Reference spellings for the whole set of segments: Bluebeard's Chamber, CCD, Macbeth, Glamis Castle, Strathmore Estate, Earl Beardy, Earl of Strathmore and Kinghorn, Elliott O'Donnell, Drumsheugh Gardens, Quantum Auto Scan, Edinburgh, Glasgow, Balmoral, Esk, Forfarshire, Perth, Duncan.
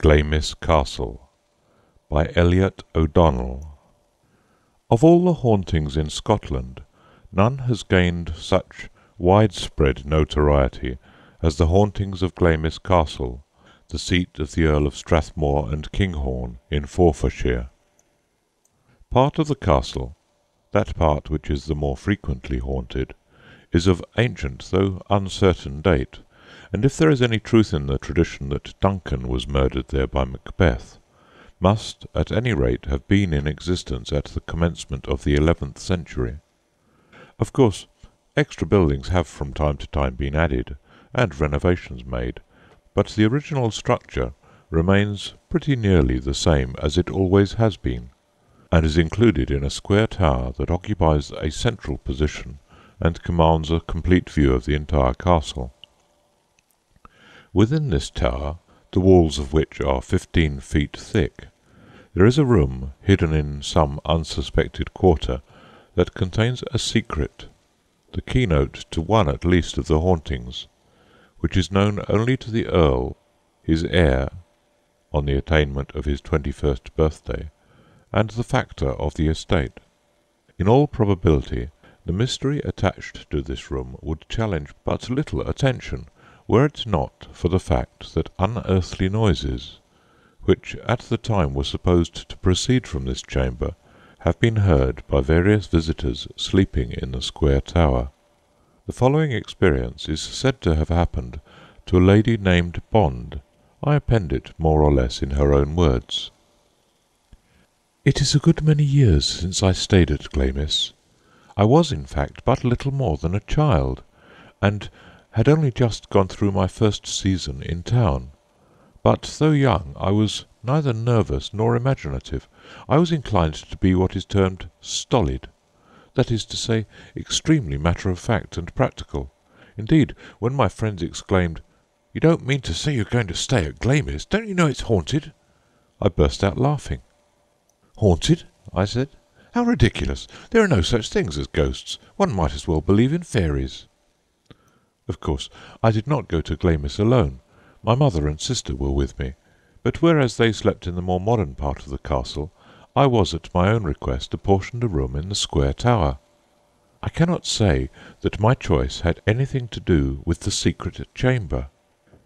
Glamis Castle by Elliott O'Donnell. Of all the hauntings in Scotland, none has gained such widespread notoriety as the hauntings of Glamis Castle, the seat of the Earl of Strathmore and Kinghorn in Forfarshire. Part of the castle, that part which is the more frequently haunted, is of ancient though uncertain date, and if there is any truth in the tradition that Duncan was murdered there by Macbeth, must at any rate have been in existence at the commencement of the 11th century. Of course, extra buildings have from time to time been added, and renovations made, but the original structure remains pretty nearly the same as it always has been, and is included in a square tower that occupies a central position and commands a complete view of the entire castle. Within this tower, the walls of which are 15 feet thick, there is a room hidden in some unsuspected quarter that contains a secret, the keynote to one at least of the hauntings, which is known only to the Earl, his heir, on the attainment of his 21st birthday, and the factor of the estate. In all probability, the mystery attached to this room would challenge but little attention, were it not for the fact that unearthly noises, which at the time were supposed to proceed from this chamber, have been heard by various visitors sleeping in the square tower. The following experience is said to have happened to a lady named Bond. I append it more or less in her own words. "It is a good many years since I stayed at Glamis. I was, in fact, but little more than a child, and had only just gone through my first season in town. But though young, I was neither nervous nor imaginative. I was inclined to be what is termed stolid, that is to say, extremely matter-of-fact and practical. Indeed, when my friends exclaimed, 'You don't mean to say you're going to stay at Glamis? Don't you know it's haunted?' I burst out laughing. 'Haunted?' I said. 'How ridiculous! There are no such things as ghosts. One might as well believe in fairies.' Of course, I did not go to Glamis alone. My mother and sister were with me, but whereas they slept in the more modern part of the castle, I was at my own request apportioned a room in the square tower. I cannot say that my choice had anything to do with the secret chamber.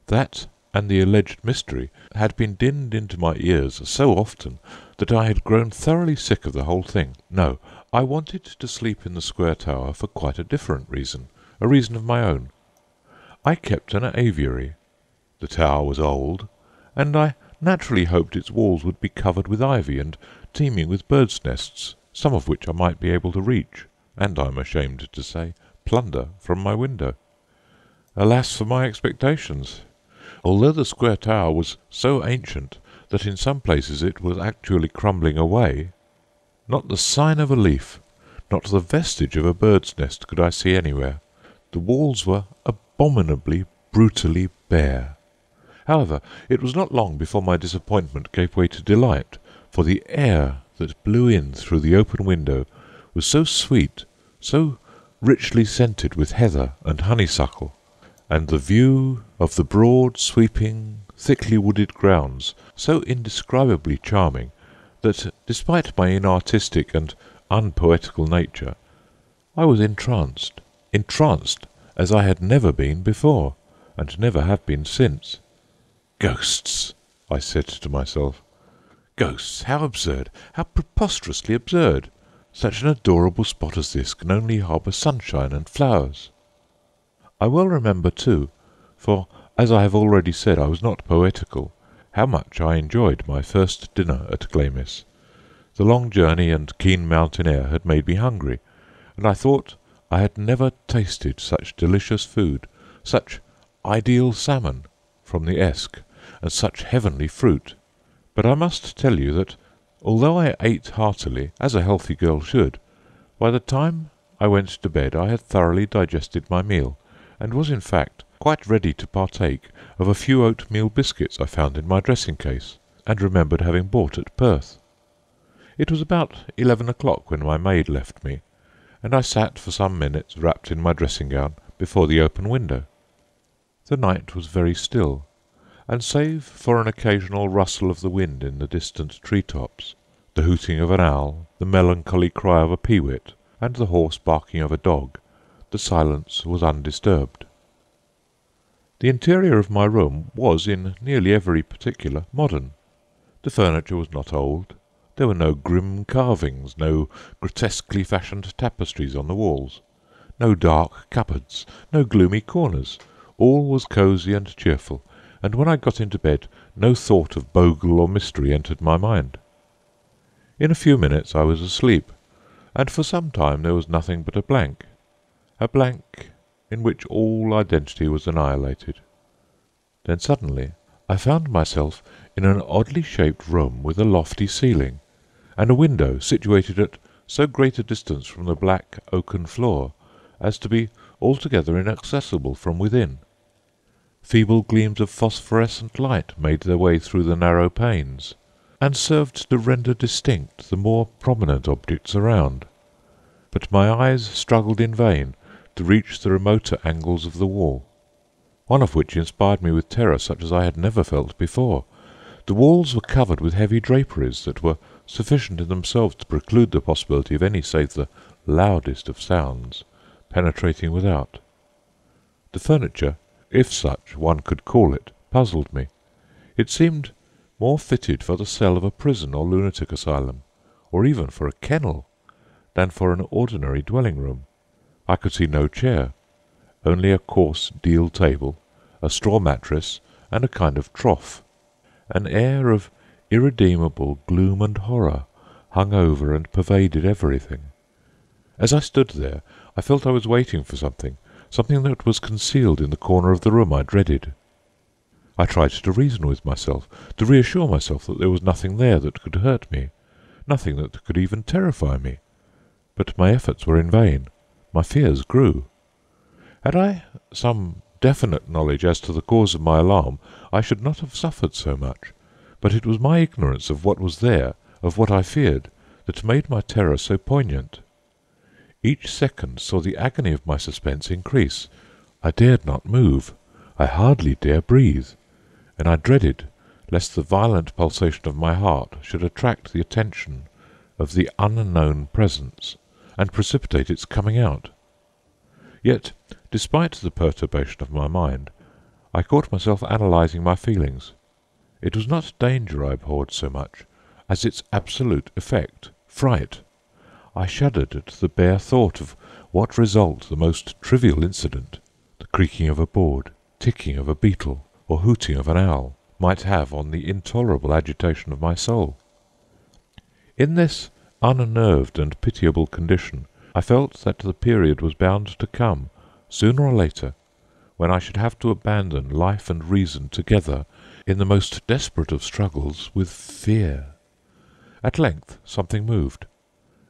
That and the alleged mystery had been dinned into my ears so often that I had grown thoroughly sick of the whole thing. No, I wanted to sleep in the square tower for quite a different reason, a reason of my own. I kept an aviary. The tower was old, and I naturally hoped its walls would be covered with ivy and teeming with birds' nests, some of which I might be able to reach, and, I am ashamed to say, plunder from my window. Alas for my expectations! Although the square tower was so ancient that in some places it was actually crumbling away, not the sign of a leaf, not the vestige of a bird's nest could I see anywhere. The walls were abominably, brutally bare. However, it was not long before my disappointment gave way to delight, for the air that blew in through the open window was so sweet, so richly scented with heather and honeysuckle, and the view of the broad, sweeping, thickly wooded grounds so indescribably charming, that, despite my inartistic and unpoetical nature, I was entranced as I had never been before, and never have been since. 'Ghosts!' I said to myself. 'Ghosts! How absurd! How preposterously absurd! Such an adorable spot as this can only harbour sunshine and flowers.' I well remember, too, for, as I have already said, I was not poetical, how much I enjoyed my first dinner at Glamis. The long journey and keen mountain air had made me hungry, and I thought I had never tasted such delicious food, such ideal salmon from the Esk, and such heavenly fruit. But I must tell you that, although I ate heartily, as a healthy girl should, by the time I went to bed I had thoroughly digested my meal, and was in fact quite ready to partake of a few oatmeal biscuits I found in my dressing-case, and remembered having bought at Perth. It was about 11 o'clock when my maid left me, and I sat for some minutes wrapped in my dressing-gown before the open window. The night was very still, and save for an occasional rustle of the wind in the distant tree-tops, the hooting of an owl, the melancholy cry of a peewit, and the hoarse barking of a dog, the silence was undisturbed. The interior of my room was, in nearly every particular, modern. The furniture was not old. There were no grim carvings, no grotesquely fashioned tapestries on the walls, no dark cupboards, no gloomy corners. All was cosy and cheerful, and when I got into bed no thought of bogle or mystery entered my mind. In a few minutes I was asleep, and for some time there was nothing but a blank in which all identity was annihilated. Then suddenly I found myself in an oddly shaped room with a lofty ceiling, and a window situated at so great a distance from the black oaken floor as to be altogether inaccessible from within. Feeble gleams of phosphorescent light made their way through the narrow panes, and served to render distinct the more prominent objects around, but my eyes struggled in vain to reach the remoter angles of the wall, one of which inspired me with terror such as I had never felt before. The walls were covered with heavy draperies that were sufficient in themselves to preclude the possibility of any save the loudest of sounds penetrating without. The furniture, if such one could call it, puzzled me. It seemed more fitted for the cell of a prison or lunatic asylum, or even for a kennel, than for an ordinary dwelling-room. I could see no chair, only a coarse deal table, a straw mattress, and a kind of trough. An air of irredeemable gloom and horror hung over and pervaded everything. As I stood there, I felt I was waiting for something that was concealed in the corner of the room I dreaded. I tried to reason with myself, to reassure myself that there was nothing there that could hurt me, nothing that could even terrify me. But my efforts were in vain. My fears grew. Had I some definite knowledge as to the cause of my alarm, I should not have suffered so much, but it was my ignorance of what was there, of what I feared, that made my terror so poignant. Each second saw the agony of my suspense increase. I dared not move, I hardly dare breathe, and I dreaded lest the violent pulsation of my heart should attract the attention of the unknown presence, and precipitate its coming out. Yet, despite the perturbation of my mind, I caught myself analysing my feelings. It was not danger I abhorred so much as its absolute effect, fright. I shuddered at the bare thought of what result the most trivial incident, the creaking of a board, ticking of a beetle, or hooting of an owl, might have on the intolerable agitation of my soul. In this unnerved and pitiable condition, I felt that the period was bound to come, sooner or later, when I should have to abandon life and reason together in the most desperate of struggles with fear. At length something moved.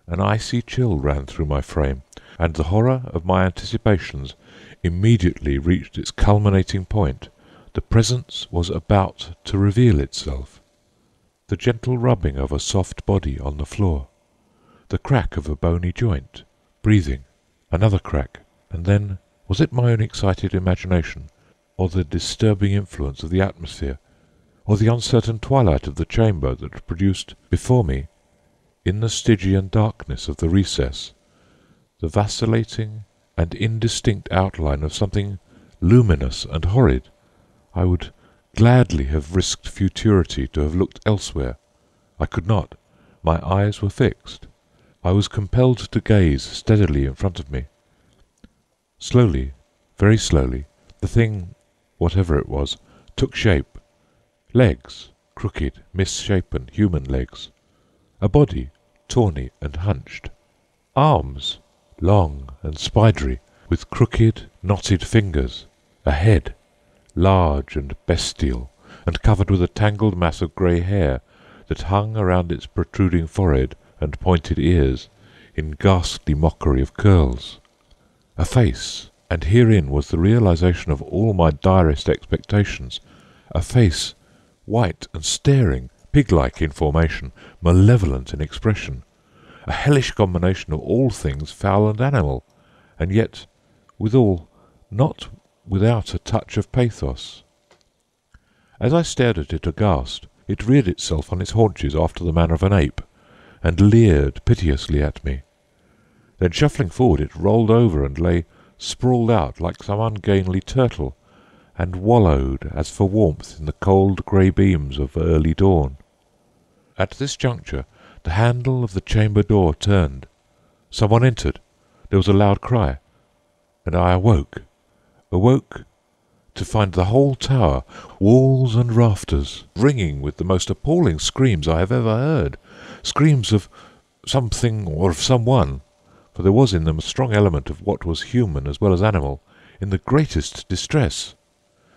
An icy chill ran through my frame, and the horror of my anticipations immediately reached its culminating point. The presence was about to reveal itself. The gentle rubbing of a soft body on the floor, the crack of a bony joint, breathing, another crack, and then, was it my own excited imagination, or the disturbing influence of the atmosphere, or the uncertain twilight of the chamber that produced before me, in the Stygian darkness of the recess, the vacillating and indistinct outline of something luminous and horrid? I would gladly have risked futurity to have looked elsewhere. I could not. My eyes were fixed. I was compelled to gaze steadily in front of me. Slowly, very slowly, the thing, whatever it was, took shape. Legs, crooked, misshapen, human legs. A body, tawny and hunched. Arms, long and spidery, with crooked, knotted fingers. A head, large and bestial, and covered with a tangled mass of grey hair that hung around its protruding forehead and pointed ears in ghastly mockery of curls. A face, and herein was the realization of all my direst expectations, a face white and staring, pig-like in formation, malevolent in expression, a hellish combination of all things foul and animal, and yet, withal, not without a touch of pathos. As I stared at it aghast, it reared itself on its haunches after the manner of an ape, and leered piteously at me. Then, shuffling forward, it rolled over and lay sprawled out like some ungainly turtle, and wallowed as for warmth in the cold grey beams of early dawn. At this juncture the handle of the chamber door turned. Someone entered. There was a loud cry, and I awoke to find the whole tower, walls and rafters, ringing with the most appalling screams I have ever heard, screams of something or of someone, for there was in them a strong element of what was human as well as animal, in the greatest distress.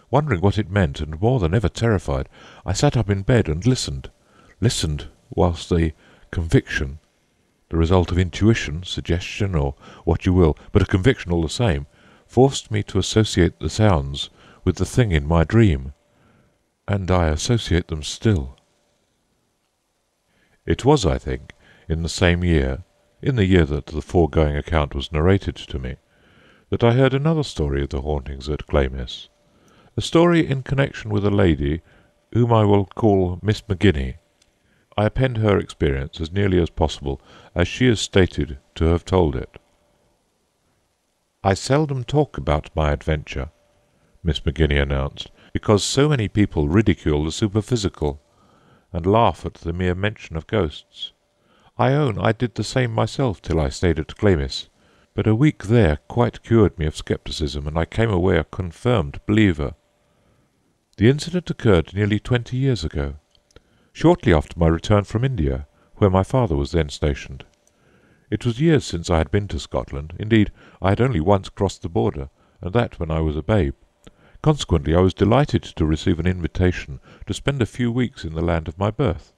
Wondering what it meant, and more than ever terrified, I sat up in bed and listened, whilst the conviction, the result of intuition, suggestion, or what you will, but a conviction all the same, forced me to associate the sounds with the thing in my dream, and I associate them still. It was, I think, in the same year, in the year that the foregoing account was narrated to me, that I heard another story of the hauntings at Glamis, a story in connection with a lady whom I will call Miss McGinney. I append her experience as nearly as possible as she is stated to have told it. "I seldom talk about my adventure," Miss McGinney announced, "because so many people ridicule the superphysical, and laugh at the mere mention of ghosts. I own I did the same myself till I stayed at Glamis, but a week there quite cured me of scepticism, and I came away a confirmed believer. The incident occurred nearly 20 years ago, shortly after my return from India, where my father was then stationed. It was years since I had been to Scotland. Indeed, I had only once crossed the border, and that when I was a babe. Consequently, I was delighted to receive an invitation to spend a few weeks in the land of my birth.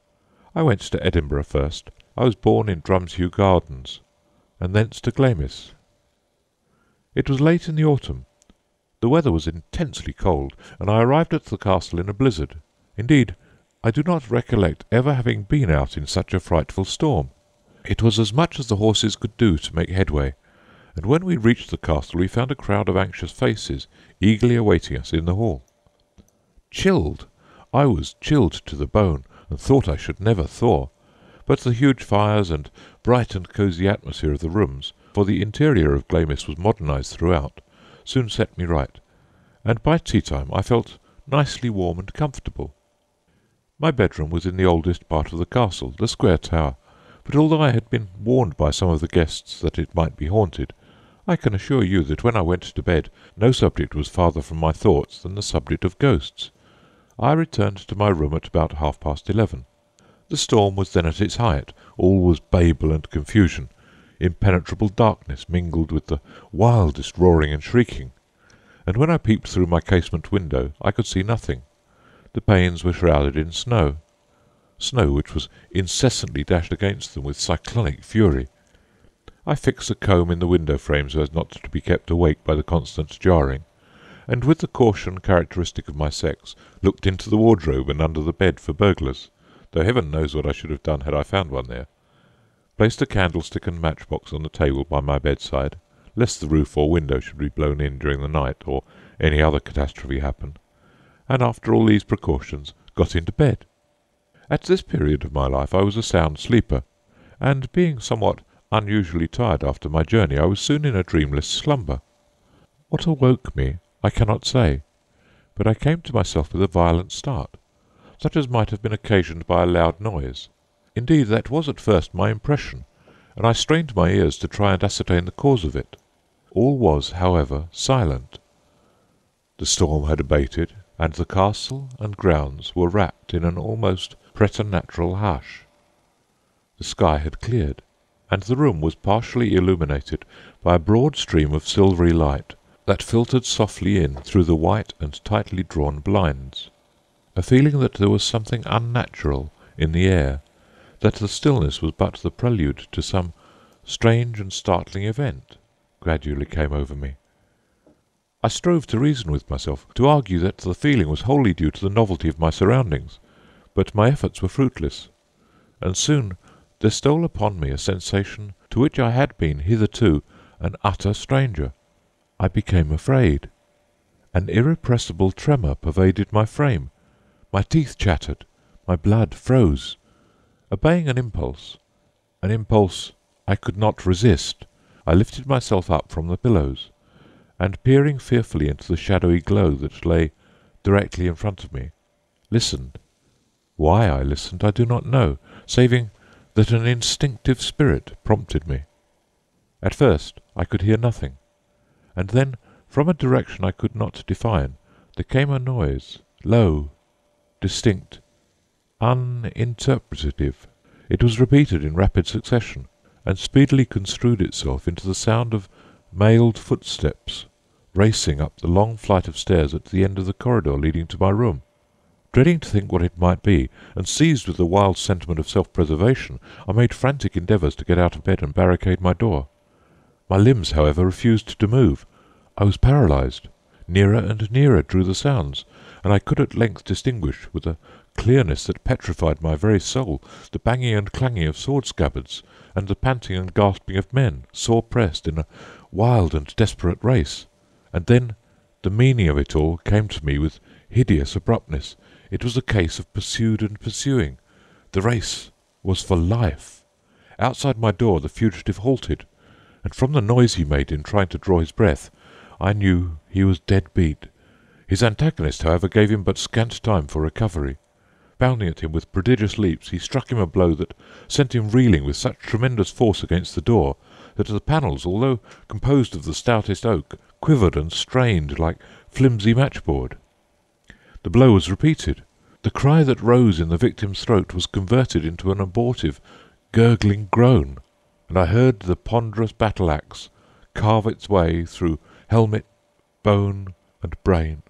I went to Edinburgh first. I was born in Drumsheugh Gardens, and thence to Glamis. It was late in the autumn. The weather was intensely cold, and I arrived at the castle in a blizzard. Indeed, I do not recollect ever having been out in such a frightful storm. It was as much as the horses could do to make headway, and when we reached the castle we found a crowd of anxious faces eagerly awaiting us in the hall. I was chilled to the bone, and thought I should never thaw, but the huge fires and bright and cosy atmosphere of the rooms, for the interior of Glamis was modernized throughout, soon set me right, and by tea-time I felt nicely warm and comfortable. My bedroom was in the oldest part of the castle, the square tower, but although I had been warned by some of the guests that it might be haunted, I can assure you that when I went to bed no subject was farther from my thoughts than the subject of ghosts. I returned to my room at about 11:30. The storm was then at its height. All was babel and confusion. Impenetrable darkness mingled with the wildest roaring and shrieking, and when I peeped through my casement window I could see nothing. The panes were shrouded in snow which was incessantly dashed against them with cyclonic fury. I fixed a comb in the window-frame so as not to be kept awake by the constant jarring, and with the caution characteristic of my sex looked into the wardrobe and under the bed for burglars, though heaven knows what I should have done had I found one there, placed a candlestick and matchbox on the table by my bedside, lest the roof or window should be blown in during the night, or any other catastrophe happen, and after all these precautions got into bed. At this period of my life I was a sound sleeper, and being somewhat unusually tired after my journey, I was soon in a dreamless slumber. What awoke me I cannot say, but I came to myself with a violent start, such as might have been occasioned by a loud noise. Indeed, that was at first my impression, and I strained my ears to try and ascertain the cause of it. All was, however, silent. The storm had abated, and the castle and grounds were wrapped in an almost preternatural hush. The sky had cleared, and the room was partially illuminated by a broad stream of silvery light that filtered softly in through the white and tightly drawn blinds. A feeling that there was something unnatural in the air, that the stillness was but the prelude to some strange and startling event, gradually came over me. I strove to reason with myself, to argue that the feeling was wholly due to the novelty of my surroundings, but my efforts were fruitless, and soon there stole upon me a sensation to which I had been hitherto an utter stranger. I became afraid. An irrepressible tremor pervaded my frame, My teeth chattered, my blood froze. Obeying an impulse I could not resist, I lifted myself up from the pillows, and peering fearfully into the shadowy glow that lay directly in front of me, listened. Why I listened I do not know, saving that an instinctive spirit prompted me. At first I could hear nothing, and then, from a direction I could not define, there came a noise, low, distinct, uninterpretative. It was repeated in rapid succession, and speedily construed itself into the sound of mailed footsteps racing up the long flight of stairs at the end of the corridor leading to my room. Dreading to think what it might be, and seized with the wild sentiment of self-preservation, I made frantic endeavours to get out of bed and barricade my door. My limbs, however, refused to move. I was paralysed. Nearer and nearer drew the sounds, and I could at length distinguish, with a clearness that petrified my very soul, the banging and clanging of sword scabbards, and the panting and gasping of men, sore pressed in a wild and desperate race. And then the meaning of it all came to me with hideous abruptness. It was a case of pursued and pursuing. The race was for life. Outside my door the fugitive halted, and from the noise he made in trying to draw his breath, I knew he was dead beat. His antagonist, however, gave him but scant time for recovery. Bounding at him with prodigious leaps, he struck him a blow that sent him reeling with such tremendous force against the door that the panels, although composed of the stoutest oak, quivered and strained like flimsy matchboard. The blow was repeated. The cry that rose in the victim's throat was converted into an abortive, gurgling groan, and I heard the ponderous battle-axe carve its way through helmet, bone, and brain.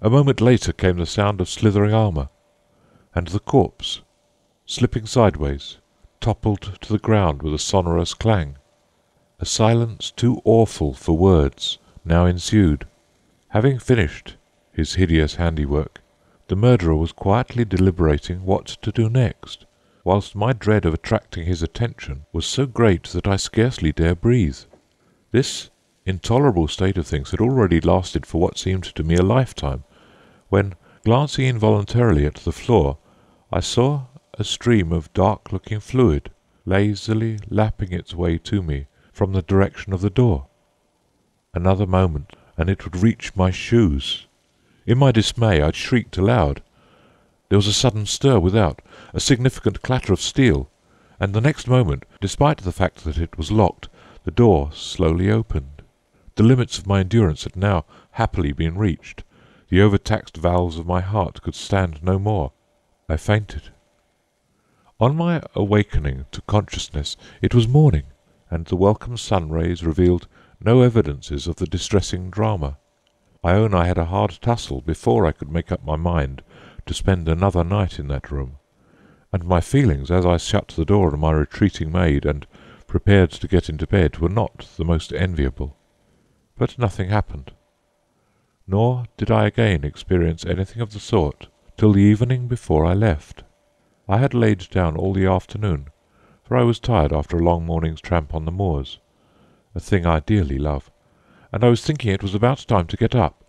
A moment later came the sound of slithering armour, and the corpse, slipping sideways, toppled to the ground with a sonorous clang. A silence too awful for words now ensued. Having finished his hideous handiwork, the murderer was quietly deliberating what to do next, whilst my dread of attracting his attention was so great that I scarcely dare breathe. This intolerable state of things had already lasted for what seemed to me a lifetime, when, glancing involuntarily at the floor, I saw a stream of dark-looking fluid lazily lapping its way to me from the direction of the door. Another moment, and it would reach my shoes. In my dismay I shrieked aloud. There was a sudden stir without, a significant clatter of steel, and the next moment, despite the fact that it was locked, the door slowly opened. The limits of my endurance had now happily been reached. The overtaxed valves of my heart could stand no more. I fainted. On my awakening to consciousness it was morning, and the welcome sun rays revealed no evidences of the distressing drama. I own I had a hard tussle before I could make up my mind to spend another night in that room, and my feelings as I shut the door on my retreating maid and prepared to get into bed were not the most enviable. But nothing happened, nor did I again experience anything of the sort till the evening before I left. I had laid down all the afternoon, for I was tired after a long morning's tramp on the moors, a thing I dearly love, and I was thinking it was about time to get up,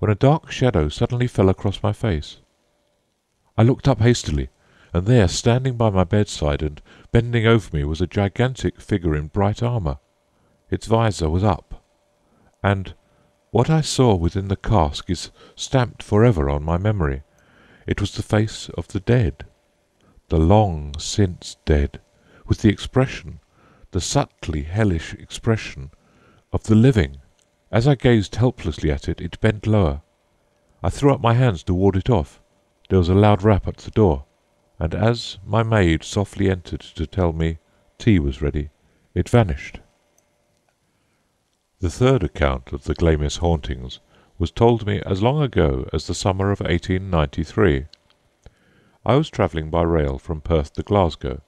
when a dark shadow suddenly fell across my face. I looked up hastily, and there, standing by my bedside and bending over me, was a gigantic figure in bright armour. Its visor was up, and what I saw within the cask is stamped forever on my memory. It was the face of the dead, the long since dead, with the expression, the subtly hellish expression, of the living. As I gazed helplessly at it, it bent lower. I threw up my hands to ward it off. There was a loud rap at the door, and as my maid softly entered to tell me tea was ready, it vanished. The third account of the Glamis hauntings was told me as long ago as the summer of 1893. I was travelling by rail from Perth to Glasgow,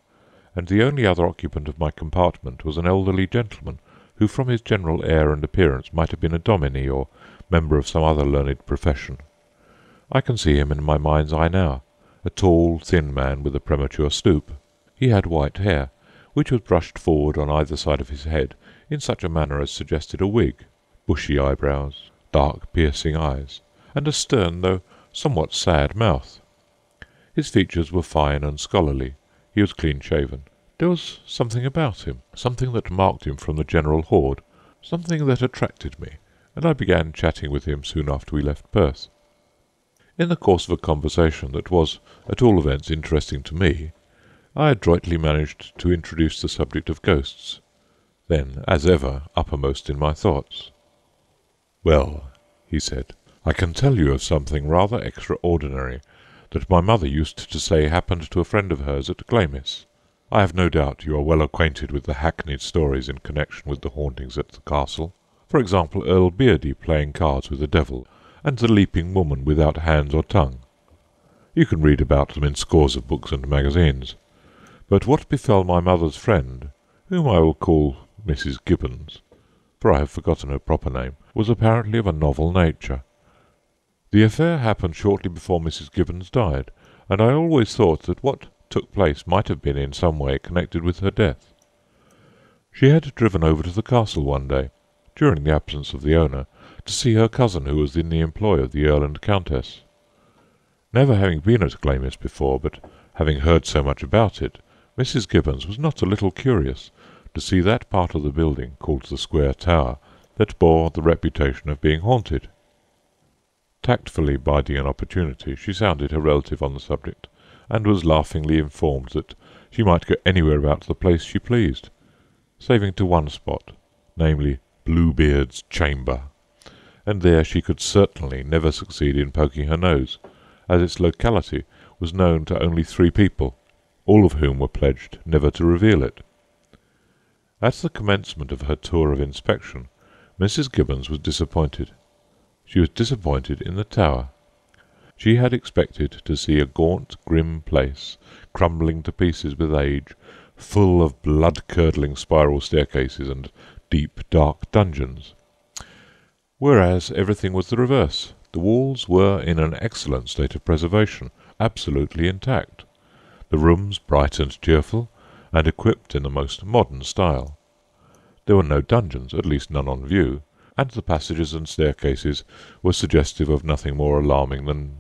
and the only other occupant of my compartment was an elderly gentleman, who from his general air and appearance might have been a dominie or member of some other learned profession. I can see him in my mind's eye now, a tall, thin man with a premature stoop. He had white hair, which was brushed forward on either side of his head in such a manner as suggested a wig, bushy eyebrows, dark, piercing eyes, and a stern, though somewhat sad mouth. His features were fine and scholarly. He was clean-shaven. There was something about him, something that marked him from the general horde, something that attracted me, and I began chatting with him soon after we left Perth. In the course of a conversation that was, at all events, interesting to me, I adroitly managed to introduce the subject of ghosts, then, as ever, uppermost in my thoughts. "Well," he said, "I can tell you of something rather extraordinary that my mother used to say happened to a friend of hers at Glamis. I have no doubt you are well acquainted with the hackneyed stories in connection with the hauntings at the castle. For example, Earl Beardy playing cards with the devil, and the leaping woman without hands or tongue. You can read about them in scores of books and magazines. But what befell my mother's friend, whom I will call Mrs. Gibbons, for I have forgotten her proper name, was apparently of a novel nature. The affair happened shortly before Mrs. Gibbons died, and I always thought that what took place might have been in some way connected with her death. She had driven over to the castle one day, during the absence of the owner, to see her cousin who was in the employ of the Earl and Countess. Never having been at Glamis before, but having heard so much about it, Mrs. Gibbons was not a little curious to see that part of the building, called the Square Tower, that bore the reputation of being haunted. Tactfully biding an opportunity, she sounded her relative on the subject, and was laughingly informed that she might go anywhere about the place she pleased, saving to one spot, namely Bluebeard's Chamber, and there she could certainly never succeed in poking her nose, as its locality was known to only 3 people, all of whom were pledged never to reveal it. At the commencement of her tour of inspection, Mrs. Gibbons was disappointed. She was disappointed in the tower. She had expected to see a gaunt, grim place, crumbling to pieces with age, full of blood-curdling spiral staircases and deep, dark dungeons. Whereas everything was the reverse. The walls were in an excellent state of preservation, absolutely intact. The rooms bright and cheerful, and equipped in the most modern style. There were no dungeons, at least none on view, and the passages and staircases were suggestive of nothing more alarming than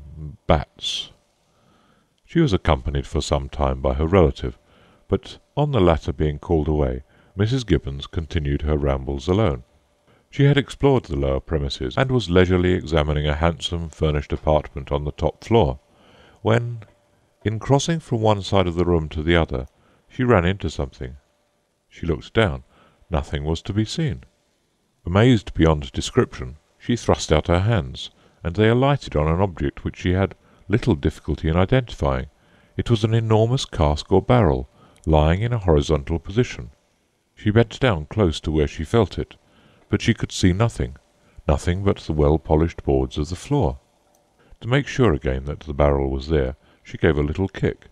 bats. She was accompanied for some time by her relative, but on the latter being called away, Mrs. Gibbons continued her rambles alone. She had explored the lower premises, and was leisurely examining a handsome furnished apartment on the top floor, when, in crossing from one side of the room to the other, she ran into something. She looked down. Nothing was to be seen. Amazed beyond description, she thrust out her hands, and they alighted on an object which she had little difficulty in identifying. It was an enormous cask or barrel, lying in a horizontal position. She bent down close to where she felt it, but she could see nothing, nothing but the well-polished boards of the floor. To make sure again that the barrel was there, she gave a little kick,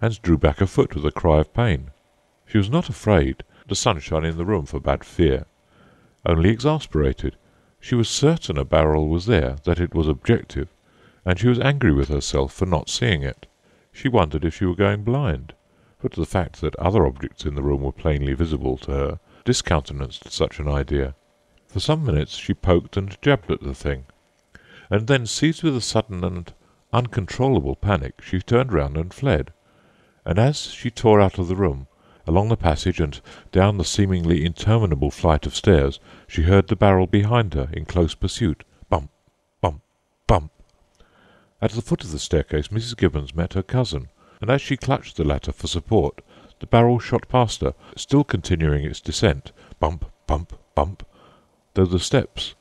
and drew back a foot with a cry of pain. She was not afraid. The sunshine in the room forbade fear. Only exasperated. She was certain a barrel was there, that it was objective, and she was angry with herself for not seeing it. She wondered if she were going blind, but the fact that other objects in the room were plainly visible to her discountenanced such an idea. For some minutes she poked and jabbed at the thing, and then, seized with a sudden and uncontrollable panic, she turned round and fled, and as she tore out of the room, along the passage and down the seemingly interminable flight of stairs, she heard the barrel behind her in close pursuit. Bump, bump, bump. At the foot of the staircase Mrs. Gibbons met her cousin, and as she clutched the latter for support, the barrel shot past her, still continuing its descent. Bump, bump, bump, though the steps,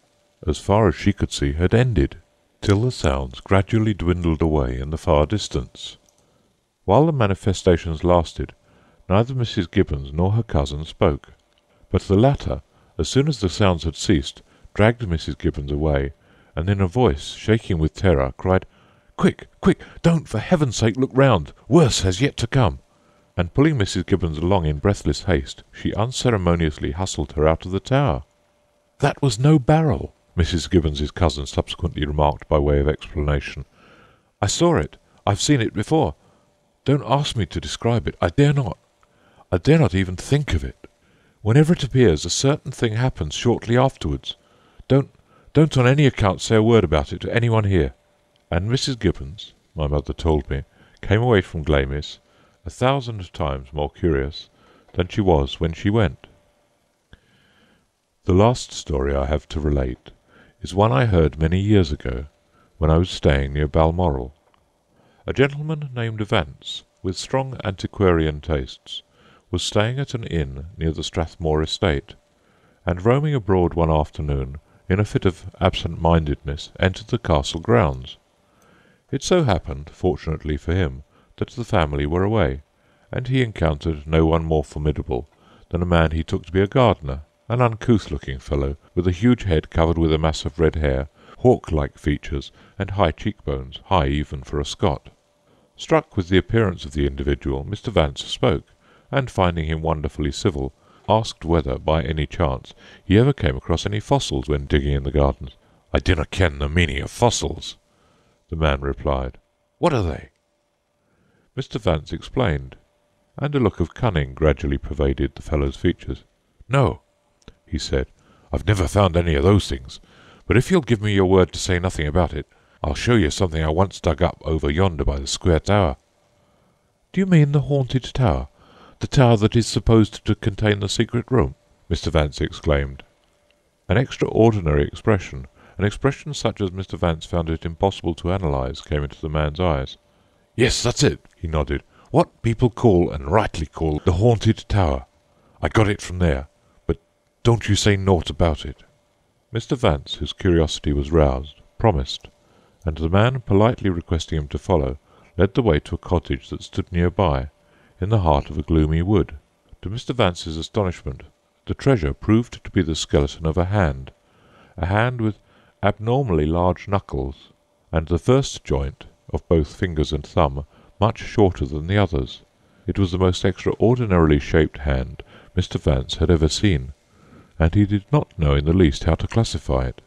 as far as she could see, had ended, till the sounds gradually dwindled away in the far distance. While the manifestations lasted, neither Mrs. Gibbons nor her cousin spoke, but the latter, as soon as the sounds had ceased, dragged Mrs. Gibbons away, and in a voice shaking with terror cried, "Quick, quick, don't for heaven's sake look round, worse has yet to come," and pulling Mrs. Gibbons along in breathless haste, she unceremoniously hustled her out of the tower. "That was no barrel," Mrs. Gibbons's cousin subsequently remarked by way of explanation. "I saw it, I've seen it before. Don't ask me to describe it, I dare not. I dare not even think of it. Whenever it appears, a certain thing happens shortly afterwards. Don't on any account say a word about it to anyone here." And Mrs. Gibbons, my mother told me, came away from Glamis 1,000 times more curious than she was when she went. The last story I have to relate is one I heard many years ago when I was staying near Balmoral. A gentleman named Vance, with strong antiquarian tastes, was staying at an inn near the Strathmore Estate, and roaming abroad one afternoon, in a fit of absent-mindedness, entered the castle grounds. It so happened, fortunately for him, that the family were away, and he encountered no one more formidable than a man he took to be a gardener, an uncouth-looking fellow, with a huge head covered with a mass of red hair, hawk-like features, and high cheekbones, high even for a Scot. Struck with the appearance of the individual, Mr. Vance spoke, and finding him wonderfully civil, asked whether, by any chance, he ever came across any fossils when digging in the gardens. "I dinna ken the meaning of fossils," the man replied. "What are they?" Mr. Vance explained, and a look of cunning gradually pervaded the fellow's features. "No," he said, "I've never found any of those things, but if you'll give me your word to say nothing about it, I'll show you something I once dug up over yonder by the square tower." "Do you mean the haunted tower? The tower that is supposed to contain the secret room?" Mr. Vance exclaimed. An extraordinary expression, an expression such as Mr. Vance found it impossible to analyse, came into the man's eyes. "Yes, that's it," he nodded. "What people call, and rightly call, the haunted tower. I got it from there, but don't you say naught about it." Mr. Vance, whose curiosity was roused, promised, and the man, politely requesting him to follow, led the way to a cottage that stood near by, in the heart of a gloomy wood. To Mr. Vance's astonishment, the treasure proved to be the skeleton of a hand with abnormally large knuckles, and the first joint, of both fingers and thumb, much shorter than the others. It was the most extraordinarily shaped hand Mr. Vance had ever seen, and he did not know in the least how to classify it.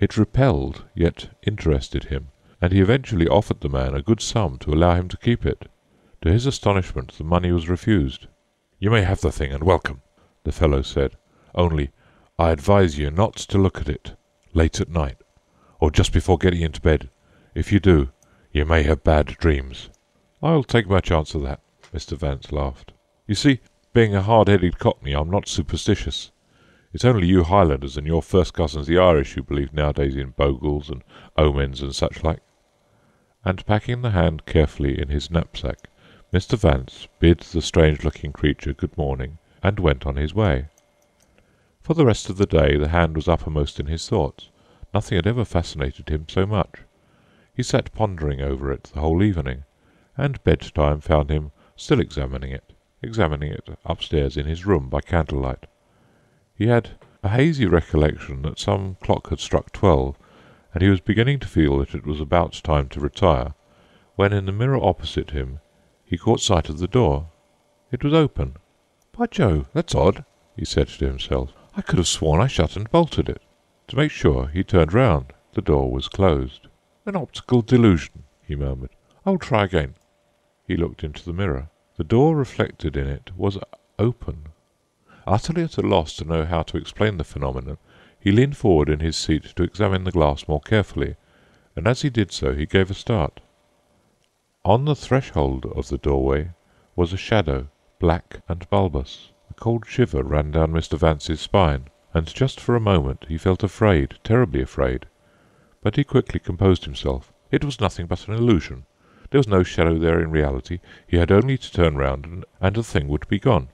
It repelled, yet interested him, and he eventually offered the man a good sum to allow him to keep it. To his astonishment, the money was refused. "You may have the thing and welcome," the fellow said, "only I advise you not to look at it late at night, or just before getting into bed. If you do, you may have bad dreams." "I'll take my chance of that," Mr. Vance laughed. "You see, being a hard-headed cockney, I'm not superstitious. It's only you Highlanders and your first cousins the Irish who believe nowadays in bogles and omens and such like." And packing the hand carefully in his knapsack, Mr. Vance bid the strange-looking creature good morning, and went on his way. For the rest of the day the hand was uppermost in his thoughts. Nothing had ever fascinated him so much. He sat pondering over it the whole evening, and bedtime found him still examining it upstairs in his room by candlelight. He had a hazy recollection that some clock had struck 12, and he was beginning to feel that it was about time to retire, when in the mirror opposite him he caught sight of the door. It was open. "By Jove, that's odd," he said to himself. "I could have sworn I shut and bolted it." To make sure, he turned round. The door was closed. "An optical delusion," he murmured. "I'll try again." He looked into the mirror. The door reflected in it was open. Utterly at a loss to know how to explain the phenomenon, he leaned forward in his seat to examine the glass more carefully, and as he did so he gave a start. On the threshold of the doorway was a shadow, black and bulbous. A cold shiver ran down Mr. Vance's spine, and just for a moment he felt afraid, terribly afraid. But he quickly composed himself. It was nothing but an illusion. There was no shadow there in reality. He had only to turn round, and the thing would be gone.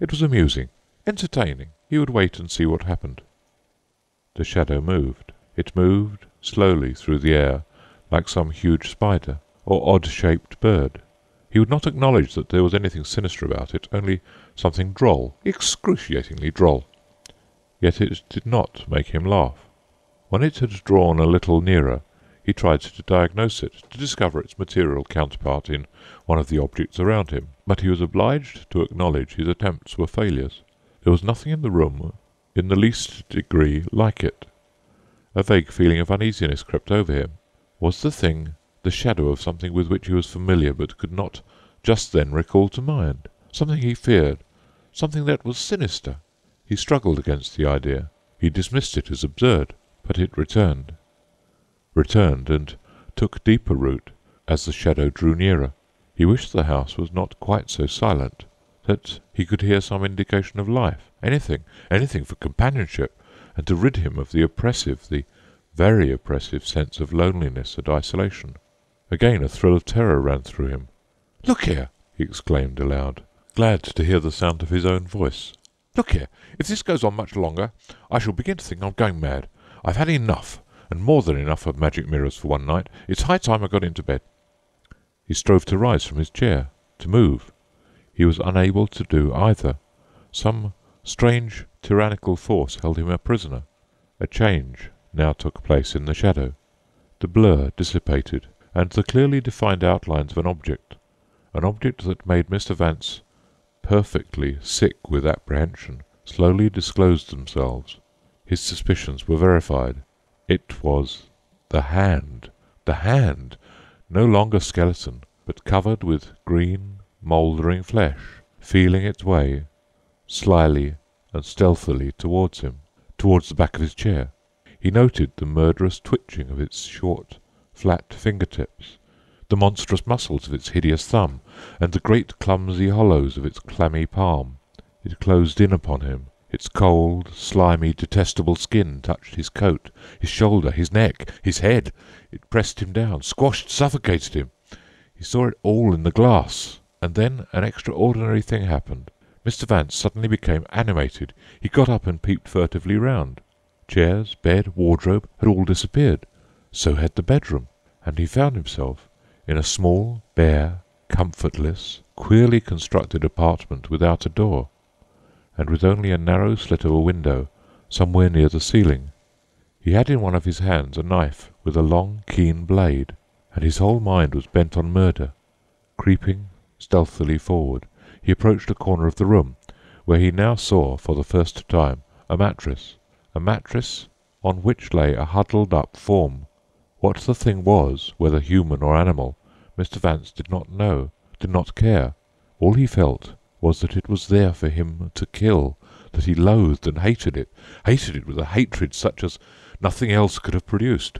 It was amusing, entertaining. He would wait and see what happened. The shadow moved. It moved slowly through the air, like some huge spider or odd-shaped bird. He would not acknowledge that there was anything sinister about it, only something droll, excruciatingly droll. Yet it did not make him laugh. When it had drawn a little nearer, he tried to diagnose it, to discover its material counterpart in one of the objects around him, but he was obliged to acknowledge his attempts were failures. There was nothing in the room in the least degree like it. A vague feeling of uneasiness crept over him. Was the thing the shadow of something with which he was familiar but could not just then recall to mind, something he feared, something that was sinister? He struggled against the idea. He dismissed it as absurd, but it returned and took deeper root as the shadow drew nearer. He wished the house was not quite so silent, that he could hear some indication of life, anything for companionship, and to rid him of the oppressive, the very oppressive sense of loneliness and isolation. Again a thrill of terror ran through him. "Look here!" he exclaimed aloud, glad to hear the sound of his own voice. "Look here! If this goes on much longer, I shall begin to think I'm going mad. I've had enough, and more than enough of magic mirrors for one night. It's high time I got into bed." He strove to rise from his chair, to move. He was unable to do either. Some strange tyrannical force held him a prisoner. A change now took place in the shadow. The blur dissipated, and the clearly defined outlines of an object that made Mr. Vance perfectly sick with apprehension, slowly disclosed themselves. His suspicions were verified. It was the hand, no longer skeleton, but covered with green, mouldering flesh, feeling its way, slyly and stealthily, towards him, towards the back of his chair. He noted the murderous twitching of its short, flat fingertips, the monstrous muscles of its hideous thumb, and the great clumsy hollows of its clammy palm. It closed in upon him. Its cold, slimy, detestable skin touched his coat, his shoulder, his neck, his head. It pressed him down, squashed, suffocated him. He saw it all in the glass. And then an extraordinary thing happened. Mr. Vance suddenly became animated. He got up and peeped furtively round. Chairs, bed, wardrobe had all disappeared. So had the bedroom, and he found himself in a small, bare, comfortless, queerly constructed apartment without a door, and with only a narrow slit of a window somewhere near the ceiling. He had in one of his hands a knife with a long, keen blade, and his whole mind was bent on murder. Creeping stealthily forward, he approached a corner of the room, where he now saw, for the first time, a mattress on which lay a huddled-up form. What the thing was, whether human or animal, Mr. Vance did not know, did not care. All he felt was that it was there for him to kill, that he loathed and hated it with a hatred such as nothing else could have produced.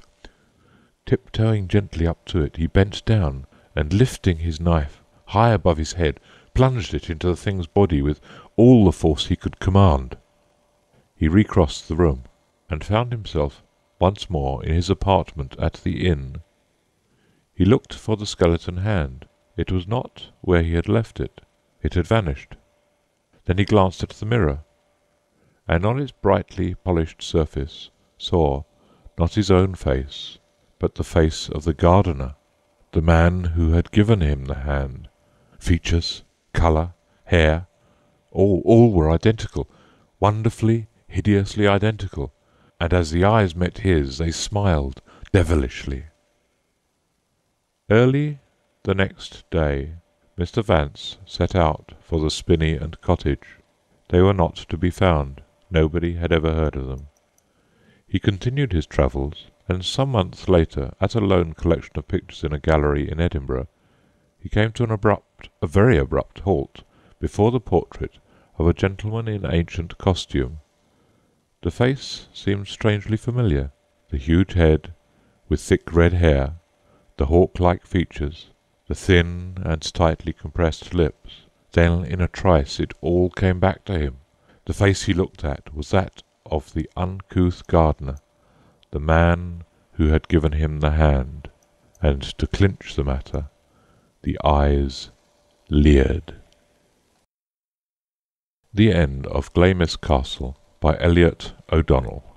Tiptoeing gently up to it, he bent down, and lifting his knife high above his head, plunged it into the thing's body with all the force he could command. He recrossed the room, and found himself once more in his apartment at the inn. He looked for the skeleton hand. It was not where he had left it. It had vanished. Then he glanced at the mirror, and on its brightly polished surface saw, not his own face, but the face of the gardener, the man who had given him the hand. Features, colour, hair, all were identical, wonderfully, hideously identical, and as the eyes met his, they smiled devilishly. Early the next day, Mr. Vance set out for the spinney and cottage. They were not to be found. Nobody had ever heard of them. He continued his travels, and some months later, at a lone collection of pictures in a gallery in Edinburgh, he came to a very abrupt halt before the portrait of a gentleman in ancient costume. The face seemed strangely familiar. The huge head, with thick red hair, the hawk-like features, the thin and tightly compressed lips. Then, in a trice, it all came back to him. The face he looked at was that of the uncouth gardener, the man who had given him the hand. And, to clinch the matter, the eyes leered. The End of Glamis Castle by Elliott O'Donnell.